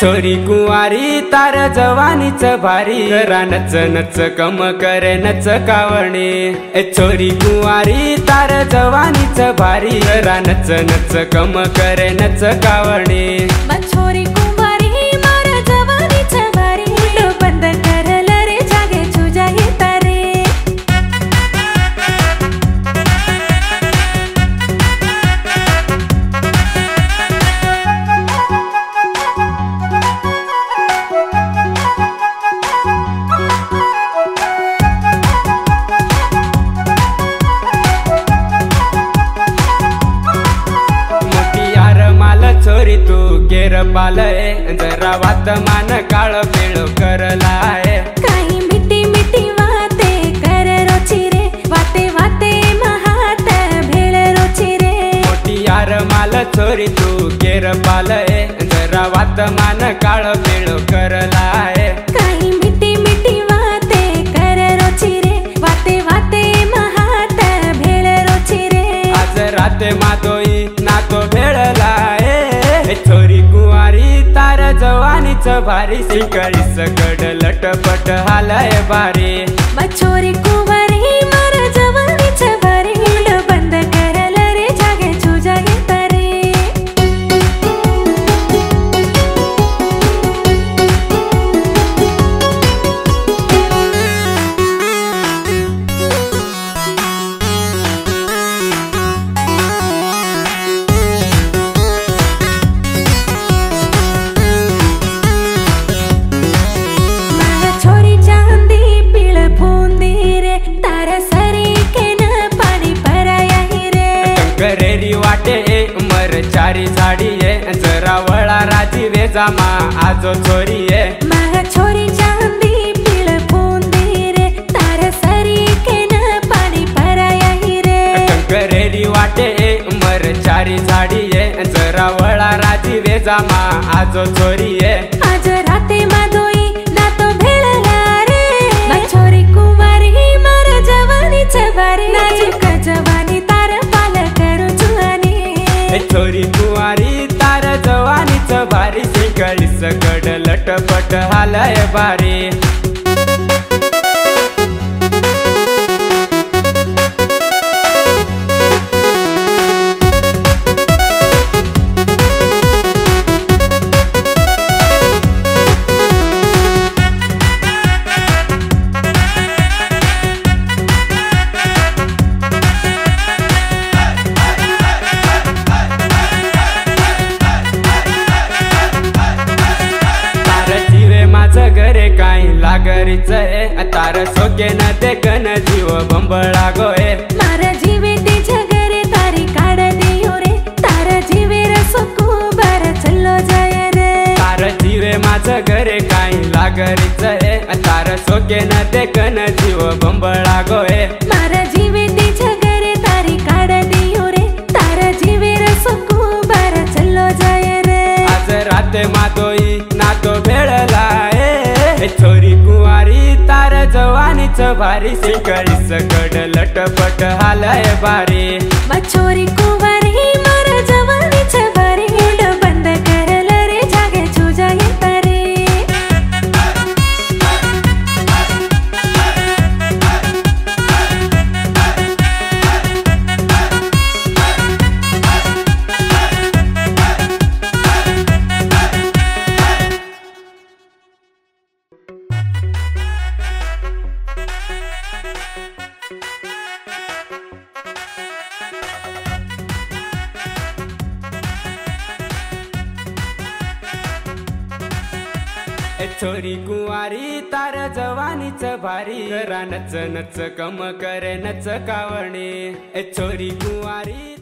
छोरी कुवारी तार जवानी च भारी, करा नच नच कम करे नच कावणे। छोरी कुवारी तार जवानी च भारी, करा नच नच कम करे नच कावणे। छोरी कुवारी मारा जवानी च भारी, तो बंद करल रे जागे तुझ्या तारे। छोरी तू गेर पाल जरा वात मान काळ पिळ करला आहे। काही मिठी मिठी वाते कर रोची रे, वाते वाते महात भेळ रोची रे। मोठी यार माल छोरी तू गेर पाल जरा वात मान काळ पिळ करला आहे। काही मिठी मिठी वाते कर रोची रे, वाते वाते महात भेळ रोची रे। आज राते मातोई नातो भेळला आहे। छोरी कुवारी तार जवानी च भारी, सिकळी सकड लटपट हालय बारी। छोरी कुवारी मार जवानी च भारी, बंद करल रे जागे तुझ्या तारे। करेरी वाटे मर चारी साडी ये, जरा वळा राजी वेजा मा आजो छोरी ये। मारा छोरी चांदी पिळ बुंदी रे, तार सारी केन पाणी भराया हिरे। करेरी वाटे मर चारी साडी ये, जरा वळा राजी वेजा मा आजो छोरी ये। आज राते मा दोई ना तो भेळला रे, छोरी कुवारी मारा जवानी च भारी। नाजुक जवानी तार छोरी कुवारी तार जवानी च भारी, सिकळी सकड लटपट हालय बारी। घरे काही लागरीच तार सोके न ते कन जीव बंबळा गोए। मारा जीवे तिच्या घरे तारी काढ देऊ रे, तार जीवे रसकू बर चलो जाय रे। तार जीवे माझं घरे काही लागरीच तार सोके न ते कन जीव बंबळा गोए। मारा जीवे तिच्या घरे तारी काढ देऊ रे, तार जीवे रसकू बर चलो जाय रे। आज राते मातोई ना तो भेळला। छोरी कुवारी तार जवानी च भारी, सिकळी सकड लटपट हालय बारी। छोरी कुवारी मारा जवानी च भारी, बंद करल रे जागे तुझ्या तारे। छोरी कुवारी तार जवानी च भारी, करा नच नच कम करे नच कावणे। छोरी कुवारी